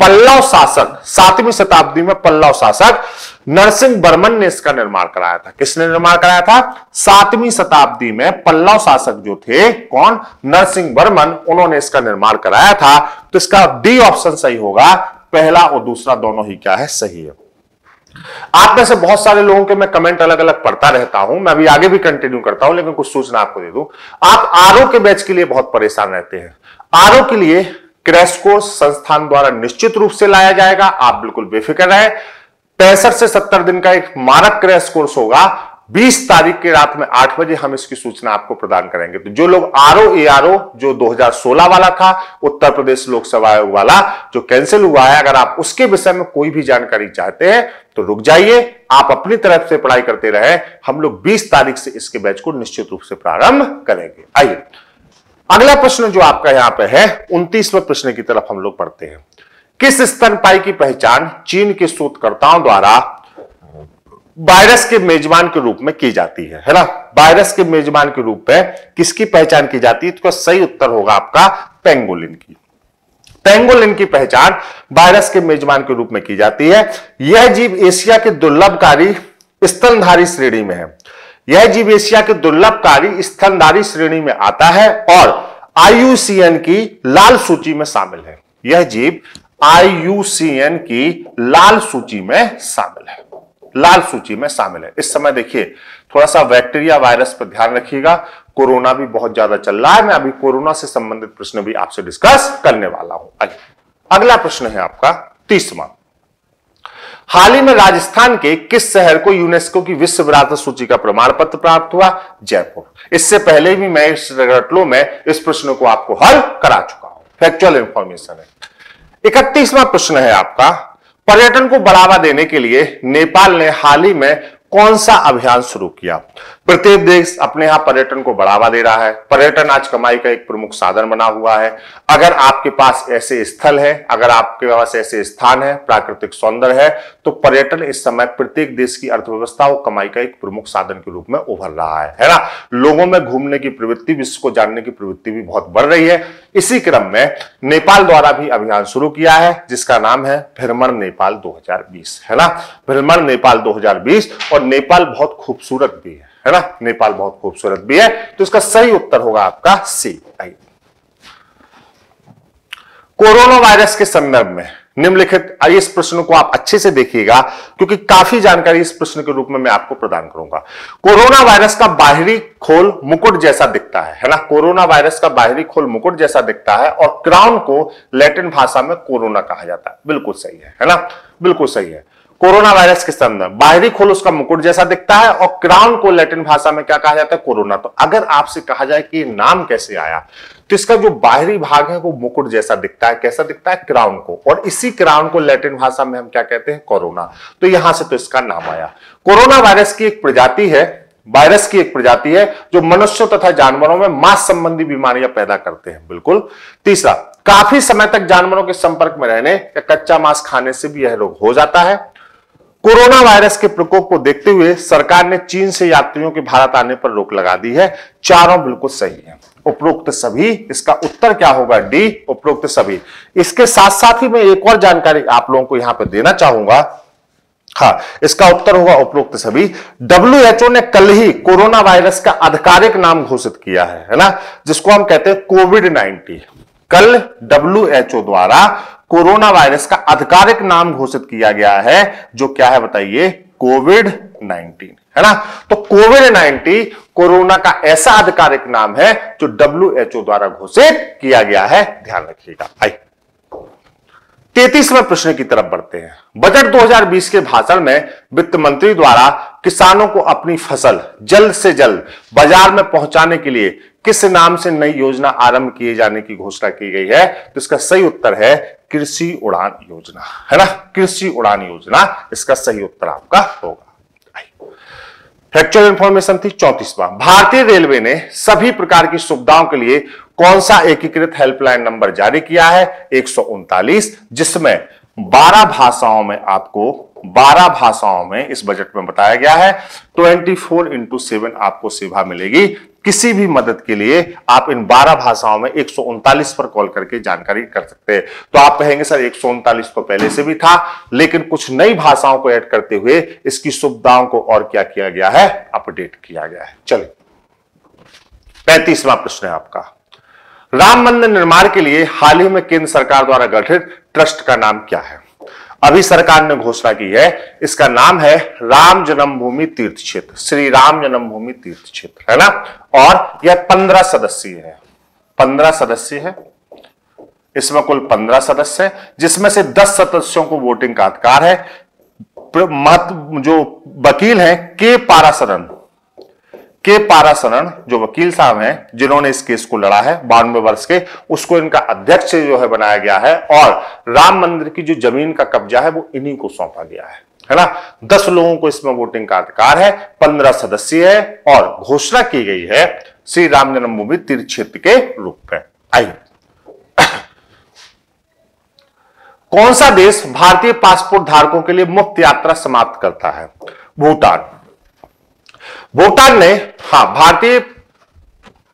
पल्लव शासक 7वीं शताब्दी में पल्लव शासक नरसिंह वर्मन ने इसका निर्माण कराया था। किसने निर्माण कराया था? 7वीं शताब्दी में पल्लव शासक जो थे, कौन? नरसिंह वर्मन, उन्होंने इसका निर्माण कराया था। तो इसका डी ऑप्शन सही होगा। पहला और दूसरा दोनों ही क्या है? सही है। आप में से बहुत सारे लोगों के मैं कमेंट अलग अलग पढ़ता रहता हूं, मैं अभी आगे भी कंटिन्यू करता हूं, लेकिन कुछ सूचना आपको दे दूं। आप आरओ के बैच के लिए बहुत परेशान रहते हैं। आरओ के लिए क्रैश कोर्स संस्थान द्वारा निश्चित रूप से लाया जाएगा, आप बिल्कुल बेफिक्र रहें। 65 से 70 दिन का एक मानक क्रैश कोर्स होगा। 20 तारीख के रात में 8 बजे हम इसकी सूचना आपको प्रदान करेंगे। तो जो लोग आरओ जो 2016 वाला था, उत्तर प्रदेश लोकसभा आयोग वाला जो कैंसिल हुआ है, अगर आप उसके विषय में कोई भी जानकारी चाहते हैं तो रुक जाइए, आप अपनी तरफ से पढ़ाई करते रहें। हम लोग 20 तारीख से इसके बैच को निश्चित रूप से प्रारंभ करेंगे। आइए अगला प्रश्न जो आपका यहां पर है, 29वें प्रश्न की तरफ हम लोग पढ़ते हैं। किस स्तनपाई की पहचान चीन के शोधकर्ताओं द्वारा वायरस के मेजबान के रूप में की जाती है, ना? वायरस के मेजबान के रूप में किसकी पहचान की जाती है? तो सही उत्तर होगा आपका पेंगोलिन की। पेंगोलिन की पहचान वायरस के मेजबान के रूप में की जाती है। यह जीव एशिया के दुर्लभकारी स्तनधारी श्रेणी में है। यह जीव एशिया के दुर्लभकारी स्तनधारी श्रेणी में आता है और IUCN की लाल सूची में शामिल है। यह जीव IUCN की लाल सूची में शामिल है। लाल सूची में शामिल है। इस समय देखिए थोड़ा सा बैक्टीरिया वायरस पर ध्यान रखिएगा, कोरोना भी बहुत ज्यादा चल रहा है। मैं अभी कोरोना से संबंधित प्रश्न भी आपसे डिस्कस करने वाला हूं। अगला प्रश्न है आपका 30वां, हाल ही में राजस्थान के किस शहर को यूनेस्को की विश्व विरासत सूची का प्रमाण पत्र प्राप्त हुआ? जयपुर। इससे पहले भी मैं इस रगड़लो में इस प्रश्न को आपको हल करा चुका हूं, फैक्चुअल इंफॉर्मेशन है। 31वां प्रश्न है आपका, पर्यटन को बढ़ावा देने के लिए नेपाल ने हाल ही में कौन सा अभियान शुरू किया? प्रत्येक देश अपने यहां पर्यटन को बढ़ावा दे रहा है। पर्यटन आज कमाई का एक प्रमुख साधन बना हुआ है। अगर आपके पास ऐसे स्थल है, अगर आपके पास ऐसे स्थान है, प्राकृतिक सौंदर्य है, तो पर्यटन इस समय प्रत्येक देश की अर्थव्यवस्था और कमाई का एक प्रमुख साधन के रूप में उभर रहा है ना। लोगों में घूमने की प्रवृत्ति, विश्व को जानने की प्रवृत्ति भी बहुत बढ़ रही है। इसी क्रम में नेपाल द्वारा भी अभियान शुरू किया है जिसका नाम है भ्रमण नेपाल 2020, है ना। भ्रमण नेपाल 2020, और नेपाल बहुत खूबसूरत भी है ना। नेपाल बहुत खूबसूरत भी है, तो इसका सही उत्तर होगा आपका सी। कोरोना वायरस के संदर्भ में निम्नलिखित, इस प्रश्न को आप अच्छे से देखिएगा क्योंकि काफी जानकारी इस प्रश्न के रूप में मैं आपको प्रदान करूंगा। कोरोना वायरस का बाहरी खोल मुकुट जैसा दिखता है ना। कोरोना वायरस का बाहरी खोल मुकुट जैसा दिखता है और क्राउन को लैटिन भाषा में कोरोना कहा जाता है। बिल्कुल सही है ना, बिल्कुल सही है। कोरोना वायरस के संदर्भ बाहरी खोल उसका मुकुट जैसा दिखता है और क्राउन को लैटिन भाषा में क्या कहा जाता है? कोरोना। तो अगर आपसे कहा जाए कि नाम कैसे आया, तो इसका जो बाहरी भाग है वो मुकुट जैसा दिखता है। कैसा दिखता है? क्राउन को। और इसी क्राउन को लैटिन भाषा में हम क्या कहते हैं? कोरोना। तो यहां से तो इसका नाम आया। कोरोना वायरस की एक प्रजाति है, वायरस की एक प्रजाति है जो मनुष्यों तथा जानवरों में मांस संबंधी बीमारियां पैदा करते हैं। बिल्कुल। तीसरा, काफी समय तक जानवरों के संपर्क में रहने या कच्चा मांस खाने से भी यह रोग हो जाता है। कोरोना वायरस के प्रकोप को देखते हुए सरकार ने चीन से यात्रियों के भारत आने पर रोक लगा दी है। चारों बिल्कुल सही है, उपरोक्त सभी। इसका उत्तर क्या होगा? डी, उपरोक्त सभी। इसके साथ साथ ही मैं एक और जानकारी आप लोगों को यहां पर देना चाहूंगा। हाँ, इसका उत्तर होगा उपरोक्त सभी। WHO ने कल ही कोरोना वायरस का आधिकारिक नाम घोषित किया है ना, जिसको हम कहते हैं कोविड-19। कल WHO द्वारा कोरोना वायरस का आधिकारिक नाम घोषित किया गया है, जो क्या है बताइए? कोविड-19, है ना। तो कोविड-19 कोरोना का ऐसा आधिकारिक नाम है जो WHO द्वारा घोषित किया गया है, ध्यान रखिएगा। आइए 33वें प्रश्न की तरफ बढ़ते हैं। बजट 2020 के भाषण में वित्त मंत्री द्वारा किसानों को अपनी फसल जल्द से जल्द बाजार में पहुंचाने के लिए किस नाम से नई योजना आरंभ किए जाने की घोषणा की गई है? तो इसका सही उत्तर है कृषि उड़ान योजना, है ना, कृषि उड़ान योजना। इसका सही उत्तर आपका होगा। फैक्चुअल इंफॉर्मेशन थी। 34वां, भारतीय रेलवे ने सभी प्रकार की सुविधाओं के लिए कौन सा एकीकृत हेल्पलाइन नंबर जारी किया है? 139, जिसमें 12 भाषाओं में आपको 12 भाषाओं में इस बजट में बताया गया है। 24/7 आपको सेवा मिलेगी। किसी भी मदद के लिए आप इन 12 भाषाओं में 139 पर कॉल करके जानकारी कर सकते हैं। तो आप कहेंगे सर 139 तो पहले से भी था, लेकिन कुछ नई भाषाओं को ऐड करते हुए इसकी सुविधाओं को और क्या किया गया है? अपडेट किया गया है। चलिए 35वां प्रश्न है आपका, राम मंदिर निर्माण के लिए हाल ही में केंद्र सरकार द्वारा गठित ट्रस्ट का नाम क्या है? अभी सरकार ने घोषणा की है, इसका नाम है राम जन्मभूमि तीर्थ क्षेत्र, श्री राम जन्मभूमि तीर्थ क्षेत्र, है ना। और यह 15 सदस्यीय है, 15 सदस्यीय है। इसमें कुल 15 सदस्य हैं, जिसमें से 10 सदस्यों को वोटिंग का अधिकार है। जो वकील हैं के पारासरण जो वकील साहब हैं, जिन्होंने इस केस को लड़ा है 92 वर्ष के, उसको इनका अध्यक्ष जो है बनाया गया है। और राम मंदिर की जो जमीन का कब्जा है वो इन्हीं को सौंपा गया है, है ना। 10 लोगों को इसमें वोटिंग का अधिकार है, 15 सदस्य है और घोषणा की गई है श्री राम जन्मभूमि तीर्थ क्षेत्र के रूप में। आइए कौन सा देश भारतीय पासपोर्ट धारकों के लिए मुफ्त यात्रा समाप्त करता है? भूटान। भूटान ने भारतीय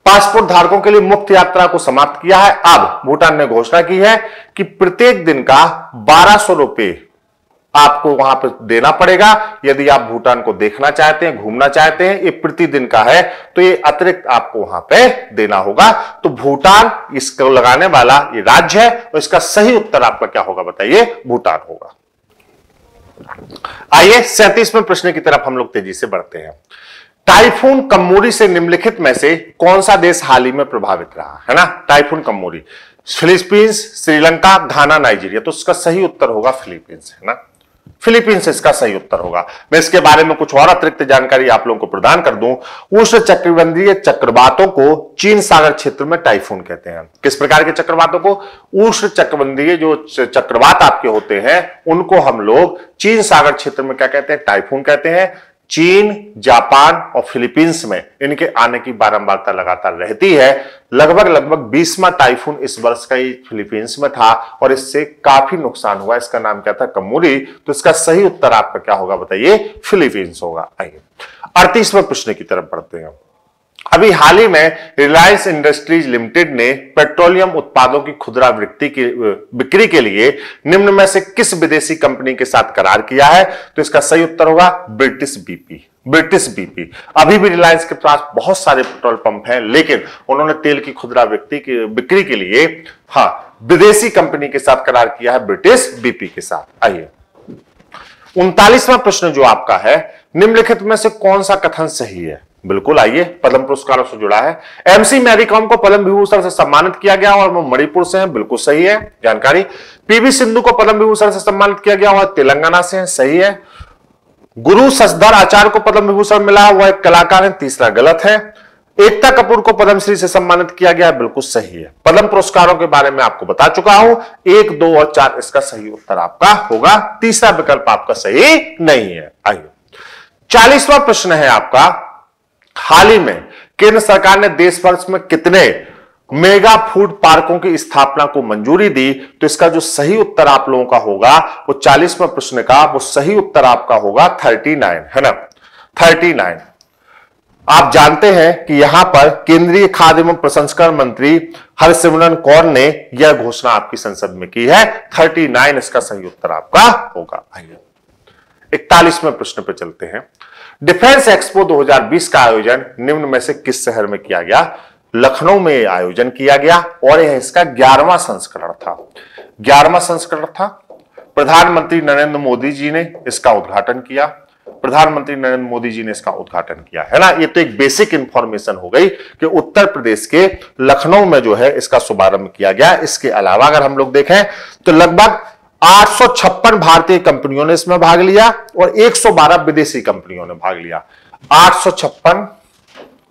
पासपोर्ट धारकों के लिए मुफ्त यात्रा को समाप्त किया है। अब भूटान ने घोषणा की है कि प्रत्येक दिन का 1200 रुपये आपको वहां पर देना पड़ेगा यदि आप भूटान को देखना चाहते हैं, घूमना चाहते हैं। ये प्रतिदिन का है, तो ये अतिरिक्त आपको वहां पे देना होगा। तो भूटान इसको लगाने वाला ये राज्य है, और इसका सही उत्तर आपका क्या होगा बताइए? भूटान होगा। आइए 37वें प्रश्न की तरफ हम लोग तेजी से बढ़ते हैं। टाइफून कम्मूरी से निम्नलिखित में से कौन सा देश हाल ही में प्रभावित रहा है ना? Typhoon Kammuri, Philippines, Sri Lanka, Ghana, Nigeria. तो इसका सही उत्तर होगा फिलीपींस, है ना, फिलीपींस इसका सही उत्तर होगा। मैं इसके बारे में कुछ और अतिरिक्त जानकारी आप लोगों को प्रदान कर दूं। उष्ण चक्रबंधीय चक्रवातों को चीन सागर क्षेत्र में टाइफून कहते हैं। किस प्रकार के चक्रवातों को? उष्ण चक्रबंधीय जो चक्रवात आपके होते हैं उनको हम लोग चीन सागर क्षेत्र में क्या कहते हैं? टाइफून कहते हैं। चीन, जापान और फिलीपींस में इनके आने की बारंबारता लगातार रहती है। लगभग 20वां टाइफून इस वर्ष का ही फिलीपींस में था और इससे काफी नुकसान हुआ। इसका नाम क्या था? कम्मूरी। तो इसका सही उत्तर आपका क्या होगा बताइए? फिलीपींस होगा। आइए 38वें प्रश्न की तरफ बढ़ते हैं। अभी हाल ही में रिलायंस इंडस्ट्रीज लिमिटेड ने पेट्रोलियम उत्पादों की खुदरा बिक्री के लिए निम्न में से किस विदेशी कंपनी के साथ करार किया है? तो इसका सही उत्तर होगा ब्रिटिश बीपी। British BP. अभी भी रिलायंस के पास बहुत सारे पेट्रोल पंप हैं, लेकिन उन्होंने तेल की खुदरा बिक्री के लिए विदेशी कंपनी के साथ करार किया है, ब्रिटिश बीपी के साथ। आइए 39वां प्रश्न जो आपका है, निम्नलिखित में से कौन सा कथन सही है? बिल्कुल, आइए पद्म पुरस्कारों से जुड़ा है। एमसी मैरी कॉम को पद्म विभूषण से सम्मानित किया गया और वो मणिपुर से हैं, बिल्कुल सही है जानकारी। पीवी सिंधु को पद्म विभूषण से सम्मानित किया गया और तेलंगाना से हैं, सही है। गुरु शशधर आचार्य को पद्म विभूषण मिला, वह एक कलाकार है, तीसरा गलत है। एकता कपूर को पद्मश्री से सम्मानित किया गया, बिल्कुल सही है। पद्म पुरस्कारों के बारे में आपको बता चुका हूं, 1, 2 और 4 इसका सही उत्तर आपका होगा। तीसरा विकल्प आपका सही नहीं है। आइए 40वां प्रश्न है आपका, हाल ही में केंद्र सरकार ने देश भर में कितने मेगा फूड पार्कों की स्थापना को मंजूरी दी? तो इसका जो सही उत्तर आप लोगों का होगा वो 40वें प्रश्न का वो सही उत्तर आपका होगा 39, है ना, 39। आप जानते हैं कि यहां पर केंद्रीय खाद्य एवं प्रसंस्करण मंत्री हरसिमरन कौर ने यह घोषणा आपकी संसद में की है। 39 इसका सही उत्तर आपका होगा। आइए 41वें प्रश्न पर चलते हैं। डिफेंस एक्सपो 2020 का आयोजन निम्न में से किस शहर में किया गया? लखनऊ में आयोजन किया गया और यह इसका 11वां संस्करण था। 11वां संस्करण था। प्रधानमंत्री नरेंद्र मोदी जी ने इसका उद्घाटन किया। प्रधानमंत्री नरेंद्र मोदी जी ने इसका उद्घाटन किया, है ना। ये तो एक बेसिक इंफॉर्मेशन हो गई कि उत्तर प्रदेश के लखनऊ में जो है इसका शुभारंभ किया गया। इसके अलावा अगर हम लोग देखें तो लगभग 856 भारतीय कंपनियों ने इसमें भाग लिया और 112 विदेशी कंपनियों ने भाग लिया। 856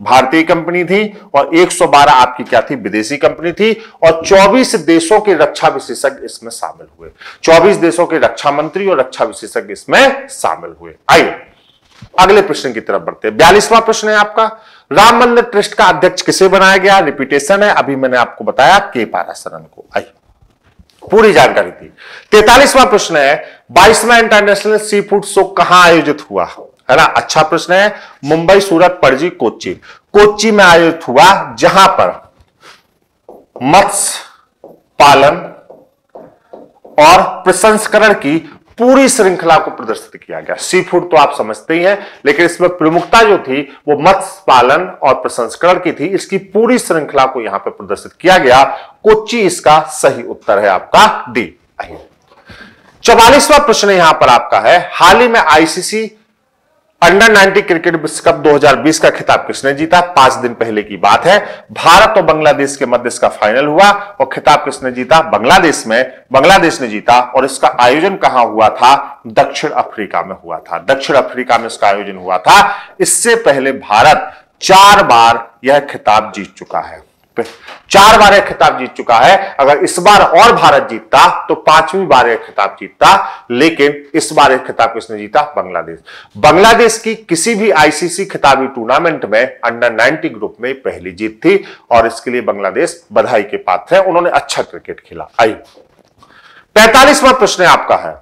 भारतीय कंपनी थी और 112 आपकी क्या थी? विदेशी कंपनी थी। और 24 देशों के रक्षा विशेषज्ञ इसमें शामिल हुए। 24 देशों के रक्षा मंत्री और रक्षा विशेषज्ञ इसमें शामिल हुए। आइए अगले प्रश्न की तरफ बढ़ते हैं। 42वां प्रश्न है आपका, राम मंदिर ट्रस्ट का अध्यक्ष किसे बनाया गया? रिपीटेशन है, अभी मैंने आपको बताया के पाराशरण को। आइए पूरी जानकारी थी। 43वां प्रश्न है, 22वां इंटरनेशनल सी फूड शो कहां आयोजित हुआ? है ना, अच्छा प्रश्न है। मुंबई, सूरत, पणजी, कोच्चि। कोच्चि में आयोजित हुआ, जहां पर मत्स्य पालन और प्रसंस्करण की पूरी श्रृंखला को प्रदर्शित किया गया। सी फूड तो आप समझते ही हैं, लेकिन इसमें प्रमुखता जो थी वो मत्स्य पालन और प्रसंस्करण की थी। इसकी पूरी श्रृंखला को यहां पर प्रदर्शित किया गया। कोच्चि इसका सही उत्तर है आपका, डी। 44वां प्रश्न यहां पर आपका है, हाल ही में आईसीसी अंडर 90 क्रिकेट विश्व कप 2020 का खिताब किसने जीता? 5 दिन पहले की बात है, भारत और बांग्लादेश के मध्य इसका फाइनल हुआ और खिताब किसने जीता? बांग्लादेश में, बांग्लादेश ने जीता। और इसका आयोजन कहां हुआ था? दक्षिण अफ्रीका में हुआ था। दक्षिण अफ्रीका में इसका आयोजन हुआ था। इससे पहले भारत 4 बार यह खिताब जीत चुका है। 4 बार यह खिताब जीत चुका है। अगर इस बार और भारत जीतता तो 5वीं बार यह खिताब जीतता, लेकिन इस बार यह खिताब किसने जीता? बांग्लादेश। बांग्लादेश की किसी भी आईसीसी खिताबी टूर्नामेंट में अंडर 90 ग्रुप में पहली जीत थी और इसके लिए बांग्लादेश बधाई के पात्र है, उन्होंने अच्छा क्रिकेट खेला। आइए 45वां प्रश्न आपका है,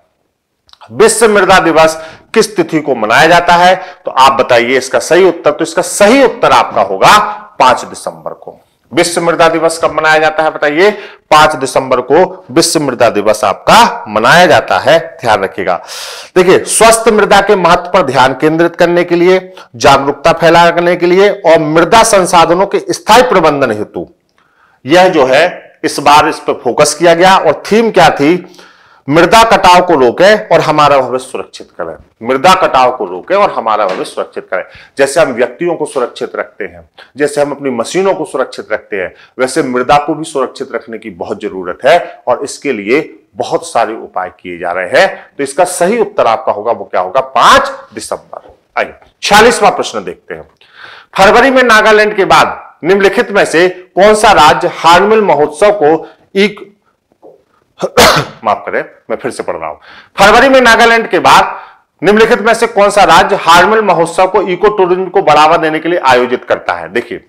विश्व मृदा दिवस किस तिथि को मनाया जाता है? तो आप बताइए इसका सही उत्तर। तो इसका सही उत्तर आपका होगा 5 दिसंबर को। विश्व मृदा दिवस कब मनाया जाता है बताइए? 5 दिसंबर को विश्व मृदा दिवस आपका मनाया जाता है। ध्यान रखिएगा। देखिए, स्वस्थ मृदा के महत्व पर ध्यान केंद्रित करने के लिए, जागरूकता फैलाने के लिए और मृदा संसाधनों के स्थायी प्रबंधन हेतु यह जो है इस बार इस पर फोकस किया गया। और थीम क्या थी? मृदा कटाव को रोकें और हमारा भविष्य सुरक्षित करें। मृदा कटाव को रोकें और हमारा भविष्य सुरक्षित करें। जैसे हम व्यक्तियों को सुरक्षित रखते हैं, जैसे हम अपनी मशीनों को सुरक्षित रखते हैं, वैसे मृदा को भी सुरक्षित रखने की बहुत जरूरत है और इसके लिए बहुत सारे उपाय किए जा रहे हैं। तो इसका सही उत्तर आपका होगा, वो क्या होगा? 5 दिसंबर। आइए 46वां प्रश्न देखते हैं। फरवरी में नागालैंड के बाद निम्नलिखित में से कौन सा राज्य हार्नबिल महोत्सव को माफ करें, मैं फिर से पढ़ रहा हूं। फरवरी में नागालैंड के बाद निम्नलिखित में से कौन सा राज्य हार्नबिल महोत्सव को इको टूरिज्म को बढ़ावा देने के लिए आयोजित करता है? देखिए,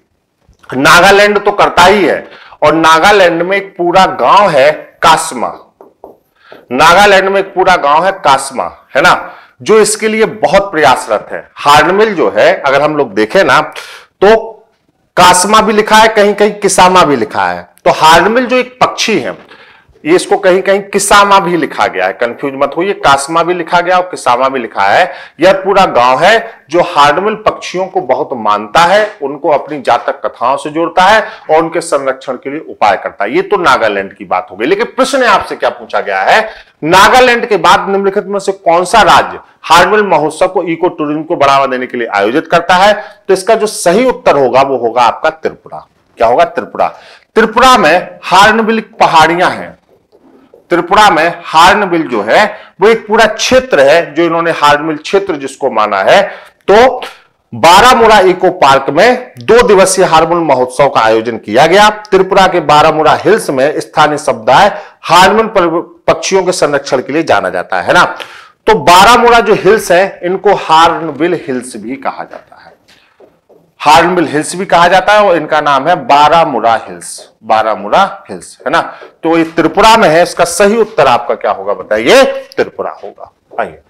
नागालैंड तो करता ही है और नागालैंड में एक पूरा गांव है कास्मा। नागालैंड में एक पूरा गांव है कास्मा, है ना, जो इसके लिए बहुत प्रयासरत है। हार्नबिल जो है, अगर हम लोग देखें ना, तो कास्मा भी लिखा है, कहीं कहीं किसामा भी लिखा है। तो हार्नबिल जो एक पक्षी है, ये इसको कहीं कहीं किसामा भी लिखा गया है, कंफ्यूज मत होइए, कास्मा भी लिखा गया और किसामा भी लिखा है। यह पूरा गांव है जो हार्नबिल पक्षियों को बहुत मानता है, उनको अपनी जातक कथाओं से जोड़ता है और उनके संरक्षण के लिए उपाय करता है। ये तो नागालैंड की बात हो गई, लेकिन प्रश्न आपसे क्या पूछा गया है? नागालैंड के बाद निम्नलिखित में से कौन सा राज्य हार्नबिल महोत्सव को इको टूरिज्म को बढ़ावा देने के लिए आयोजित करता है? तो इसका जो सही उत्तर होगा वो होगा आपका त्रिपुरा। क्या होगा? त्रिपुरा। त्रिपुरा में हार्नबिल पहाड़ियां हैं। त्रिपुरा में हार्नबिल जो है वो एक पूरा क्षेत्र है जो इन्होंने हार्नबिल क्षेत्र जिसको माना है। तो बारामूला इको पार्क में 2 दिवसीय हार्नबिल महोत्सव का आयोजन किया गया। त्रिपुरा के बारामूला हिल्स में स्थानीय समुदाय हार्नबिल पक्षियों के संरक्षण के लिए जाना जाता है ना। तो बारामूला जो हिल्स है इनको हार्नबिल हिल्स भी कहा जाता है, हार्नबिल हिल्स भी कहा जाता है और इनका नाम है बारामूला हिल्स। बारामूला हिल्स, है ना। तो ये त्रिपुरा में है। इसका सही उत्तर आपका क्या होगा बताइए? त्रिपुरा होगा। आइए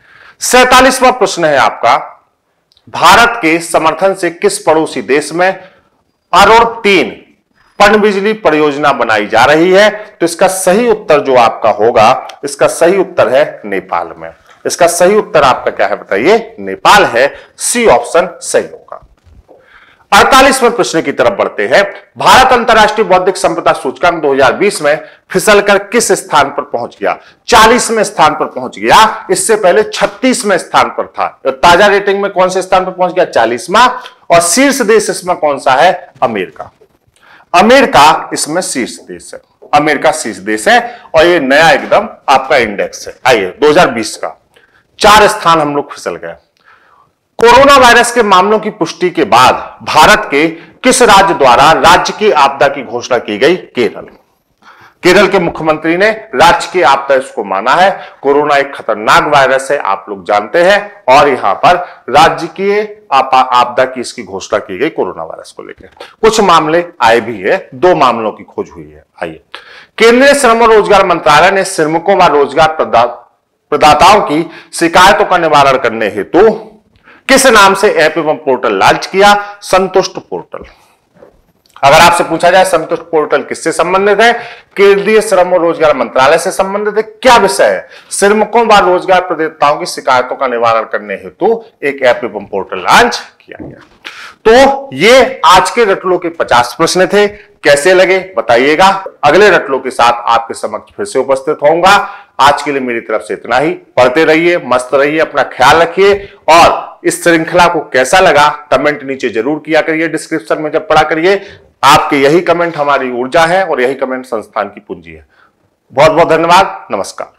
47वां प्रश्न है आपका। भारत के समर्थन से किस पड़ोसी देश में 1 अरब 3 पनबिजली परियोजना बनाई जा रही है? तो इसका सही उत्तर जो आपका होगा, इसका सही उत्तर है नेपाल में। इसका सही उत्तर आपका क्या है बताइए? नेपाल है। सी ऑप्शन सही होगा। 48वें प्रश्न की तरफ बढ़ते हैं। भारत अंतरराष्ट्रीय बौद्धिक संपदा सूचकांक 2020 में फिसलकर किस स्थान पर पहुंच गया? 40वें स्थान पर पहुंच गया। इससे पहले 36वें स्थान पर था। ताजा रेटिंग में कौन से स्थान पर पहुंच गया? 40वां। और शीर्ष देश इसमें कौन सा है? अमेरिका। अमेरिका इसमें शीर्ष देश है। अमेरिका शीर्ष देश है और ये नया एकदम आपका इंडेक्स है। आइए 2020 का 4 स्थान हम लोग फिसल गए। कोरोना वायरस के मामलों की पुष्टि के बाद भारत के किस राज्य द्वारा राज्य की आपदा की घोषणा की गई? केरल। केरल के मुख्यमंत्री ने राज्य की आपदा इसको माना है। कोरोना एक खतरनाक वायरस है, आप लोग जानते हैं, और यहां पर राज्य की आपदा की इसकी घोषणा की गई। कोरोना वायरस को लेकर कुछ मामले आए भी है, 2 मामलों की खोज हुई है। आइए, केंद्रीय श्रम और रोजगार मंत्रालय ने श्रमिकों व रोजगार प्रदाताओं की शिकायतों का निवारण करने हेतु किस नाम से ऐप एवं पोर्टल लॉन्च किया? संतुष्ट पोर्टल। अगर आपसे पूछा जाए संतुष्ट पोर्टल किससे संबंधित है? केंद्रीय श्रम और रोजगार मंत्रालय से संबंधित है। क्या विषय है? श्रमिकों व रोजगार प्रदाताओं की शिकायतों का निवारण करने हेतु एक ऐप एवं पोर्टल लॉन्च किया गया। तो ये आज के रटलों के 50 प्रश्न थे। कैसे लगे बताइएगा। अगले रटलों के साथ आपके समक्ष फिर से उपस्थित होऊंगा। आज के लिए मेरी तरफ से इतना ही। पढ़ते रहिए, मस्त रहिए, अपना ख्याल रखिए और इस श्रृंखला को कैसा लगा कमेंट नीचे जरूर किया करिए। डिस्क्रिप्शन में जब पढ़ा करिए, आपके यही कमेंट हमारी ऊर्जा है और यही कमेंट संस्थान की पूंजी है। बहुत बहुत धन्यवाद। नमस्कार।